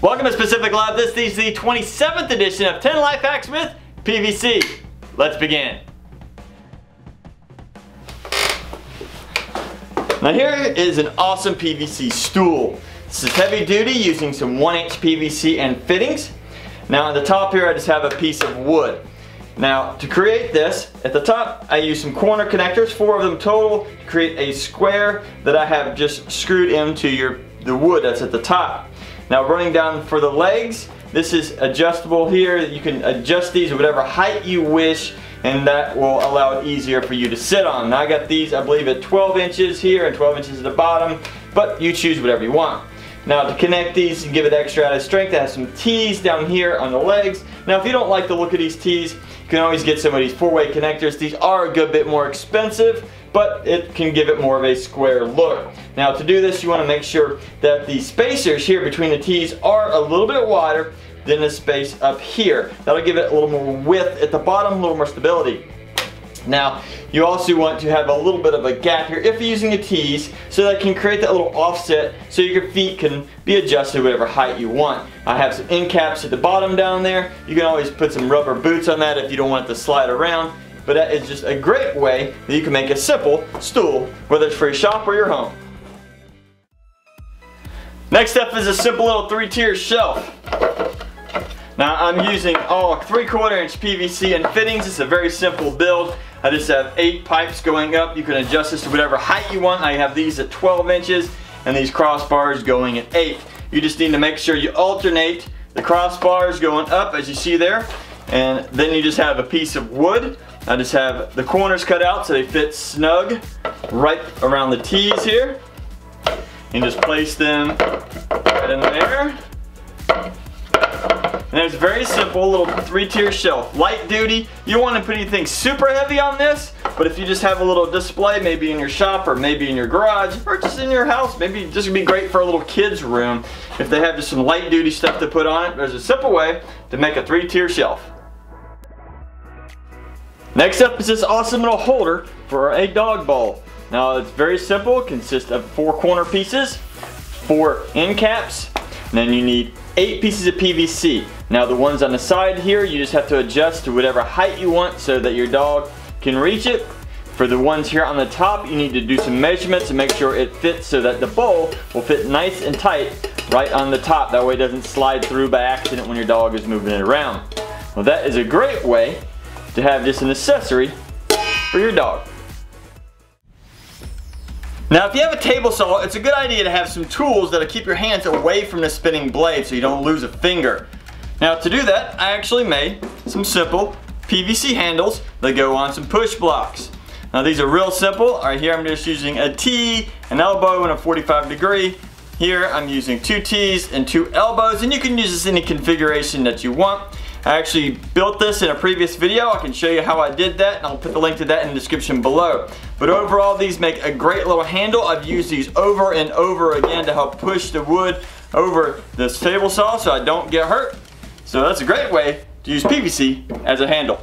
Welcome to Specific Lab. This is the 27th edition of 10 Life Hacks with PVC. Let's begin. Now here is an awesome PVC stool. This is heavy duty using some 1-inch PVC and fittings. Now on the top here I just have a piece of wood. Now to create this, at the top I use some corner connectors, 4 of them total, to create a square that I have just screwed into the wood that's at the top. Now running down for the legs, this is adjustable here. You can adjust these whatever height you wish, and that will allow it easier for you to sit on. Now I got these, I believe, at 12 inches here and 12 inches at the bottom, but you choose whatever you want. Now to connect these and give it extra added strength, I have some T's down here on the legs. Now if you don't like the look of these T's, you can always get some of these 4-way connectors. These are a good bit more expensive, but it can give it more of a square look. Now to do this, you want to make sure that the spacers here between the T's are a little bit wider than the space up here. That'll give it a little more width at the bottom, a little more stability. Now you also want to have a little bit of a gap here if you're using the T's, so that can create that little offset so your feet can be adjusted whatever height you want. I have some end caps at the bottom down there. You can always put some rubber boots on that if you don't want it to slide around, but that is just a great way that you can make a simple stool, whether it's for your shop or your home. Next up is a simple little 3-tier shelf. Now I'm using all 3/4-inch PVC and fittings. It's a very simple build. I just have 8 pipes going up. You can adjust this to whatever height you want. I have these at 12 inches and these crossbars going at 8. You just need to make sure you alternate the crossbars going up as you see there, and then you just have a piece of wood. I just have the corners cut out so they fit snug right around the T's here, and just place them right in there. And it's a very simple little 3-tier shelf. Light duty, you don't want to put anything super heavy on this, but if you just have a little display, maybe in your shop or maybe in your garage or just in your house, maybe this would be great for a little kid's room. If they have just some light duty stuff to put on it, there's a simple way to make a 3-tier shelf. Next up is this awesome little holder for a dog bowl. Now it's very simple, it consists of 4 corner pieces, 4 end caps, and then you need 8 pieces of PVC. Now the ones on the side here, you just have to adjust to whatever height you want so that your dog can reach it. For the ones here on the top, you need to do some measurements and make sure it fits so that the bowl will fit nice and tight right on the top. That way it doesn't slide through by accident when your dog is moving it around. Well, that is a great way to have just an accessory for your dog. Now if you have a table saw, it's a good idea to have some tools that'll keep your hands away from the spinning blade so you don't lose a finger. Now to do that, I actually made some simple PVC handles that go on some push blocks. Now these are real simple. Right here I'm just using a T, an elbow, and a 45 degree. Here I'm using 2 T's and 2 elbows, and you can use this in any configuration that you want. I actually built this in a previous video. I can show you how I did that, and I'll put the link to that in the description below. But overall, these make a great little handle. I've used these over and over again to help push the wood over this table saw so I don't get hurt. So that's a great way to use PVC as a handle.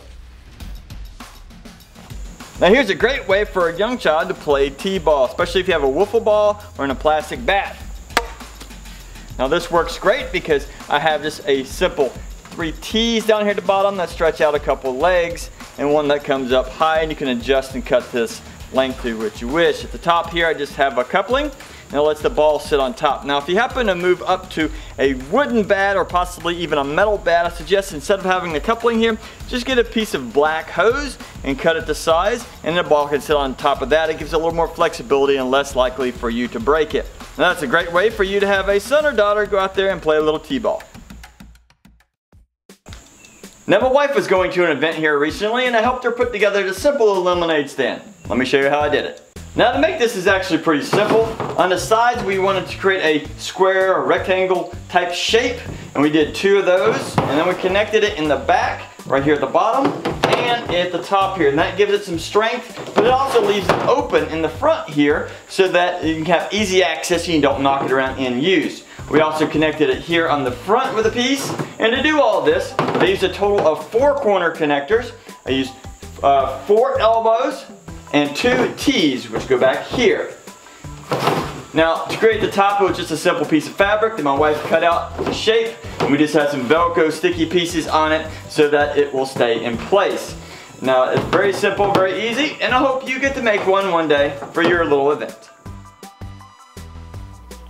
Now here's a great way for a young child to play T-ball, especially if you have a wiffle ball or in a plastic bat. Now this works great because I have just a simple 3 T's down here at the bottom that stretch out a couple legs, and one that comes up high, and you can adjust and cut this length to what you wish. At the top here I just have a coupling, and it lets the ball sit on top. Now if you happen to move up to a wooden bat or possibly even a metal bat, I suggest instead of having the coupling here, just get a piece of black hose and cut it to size, and the ball can sit on top of that. It gives it a little more flexibility and less likely for you to break it. Now that's a great way for you to have a son or daughter go out there and play a little T-ball. Now my wife was going to an event here recently, and I helped her put together this simple little lemonade stand. Let me show you how I did it. Now to make this is actually pretty simple. On the sides we wanted to create a square or rectangle type shape, and we did 2 of those, and then we connected it in the back right here at the bottom and at the top here, and that gives it some strength, but it also leaves it open in the front here so that you can have easy access and you don't knock it around in use. We also connected it here on the front with a piece, and to do all this, I used a total of 4 corner connectors. I used 4 elbows and 2 T's, which go back here. Now, to create the top, it was just a simple piece of fabric that my wife cut out the shape, and we just had some Velcro sticky pieces on it so that it will stay in place. Now, it's very simple, very easy, and I hope you get to make one day for your little event.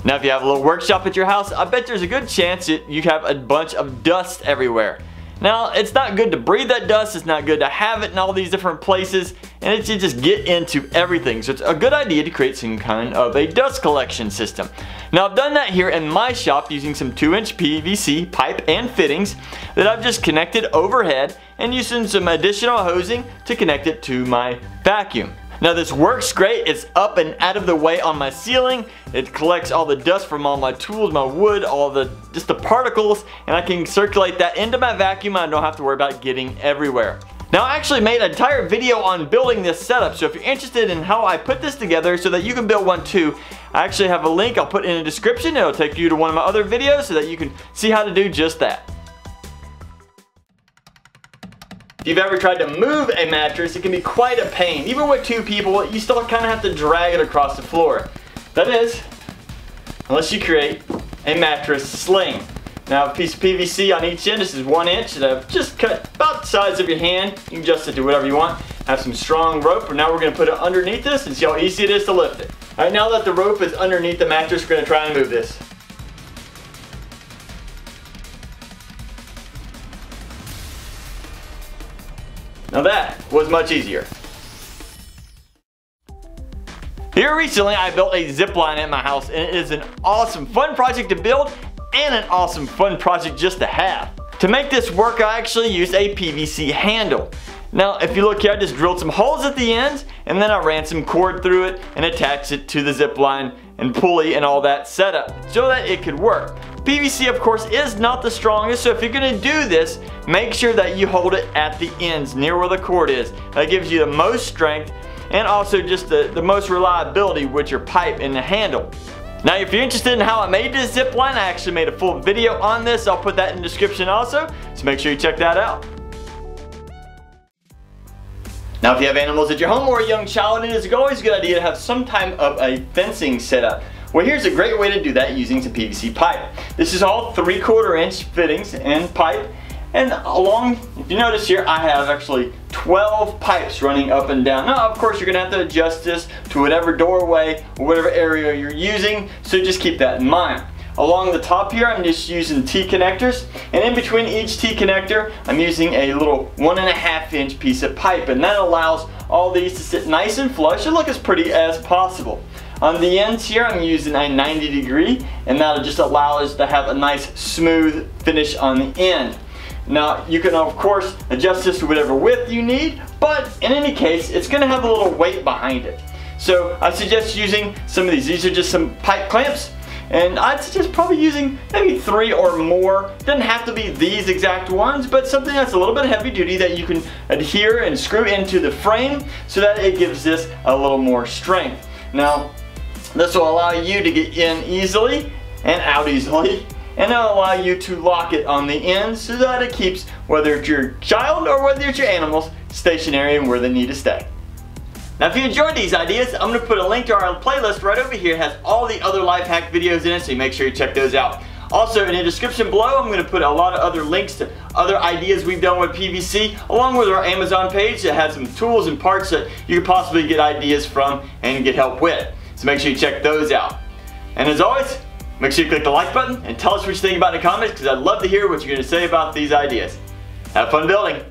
Now, if you have a little workshop at your house, I bet there's a good chance that you have a bunch of dust everywhere. Now, it's not good to breathe that dust, it's not good to have it in all these different places, and it should just get into everything. So it's a good idea to create some kind of a dust collection system. Now, I've done that here in my shop using some 2-inch PVC pipe and fittings that I've just connected overhead and using some additional hosing to connect it to my vacuum. Now this works great, it's up and out of the way on my ceiling, it collects all the dust from all my tools, my wood, all the, just the particles, and I can circulate that into my vacuum and I don't have to worry about getting everywhere. Now I actually made an entire video on building this setup, so if you're interested in how I put this together so that you can build one too, I actually have a link I'll put in the description, it'll take you to one of my other videos so that you can see how to do just that. If you've ever tried to move a mattress, it can be quite a pain. Even with two people, you still kind of have to drag it across the floor. That is, unless you create a mattress sling. Now, a piece of PVC on each end, this is 1 inch that I've just cut about the size of your hand. You can adjust it to whatever you want. Have some strong rope, and now we're gonna put it underneath this and see how easy it is to lift it. All right, now that the rope is underneath the mattress, we're gonna try and move this. Now that was much easier. Here recently I built a zip line at my house and it is an awesome fun project to build and an awesome fun project just to have. To make this work I actually used a PVC handle. Now if you look here I just drilled some holes at the ends and then I ran some cord through it and attached it to the zip line and pulley and all that setup so that it could work. PVC of course is not the strongest, so if you're gonna do this, make sure that you hold it at the ends near where the cord is. That gives you the most strength and also just the most reliability with your pipe and the handle. Now if you're interested in how I made this zip line, I actually made a full video on this. I'll put that in the description also, so make sure you check that out. Now if you have animals at your home or a young child, it is always a good idea to have some type of a fencing setup. Well, here's a great way to do that using some PVC pipe. This is all 3/4 inch fittings and pipe. And along, if you notice here, I have actually 12 pipes running up and down. Now, of course, you're gonna have to adjust this to whatever doorway or whatever area you're using, so just keep that in mind. Along the top here, I'm just using T-connectors, and in between each T-connector, I'm using a little 1.5-inch piece of pipe, and that allows all these to sit nice and flush and look as pretty as possible. On the ends here, I'm using a 90-degree, and that'll just allow us to have a nice smooth finish on the end. Now, you can of course adjust this to whatever width you need, but in any case, it's gonna have a little weight behind it. So I suggest using some of these. These are just some pipe clamps, and I'd suggest probably using maybe 3 or more. Doesn't have to be these exact ones, but something that's a little bit heavy duty that you can adhere and screw into the frame so that it gives this a little more strength. Now, this will allow you to get in easily and out easily, and it'll allow you to lock it on the end so that it keeps, whether it's your child or whether it's your animals, stationary and where they need to stay. Now if you enjoyed these ideas, I'm going to put a link to our playlist right over here. It has all the other life hack videos in it, so you make sure you check those out. Also, in the description below, I'm going to put a lot of other links to other ideas we've done with PVC, along with our Amazon page that has some tools and parts that you could possibly get ideas from and get help with. So make sure you check those out. And as always, make sure you click the like button and tell us what you think about it in the comments, because I'd love to hear what you're going to say about these ideas. Have fun building!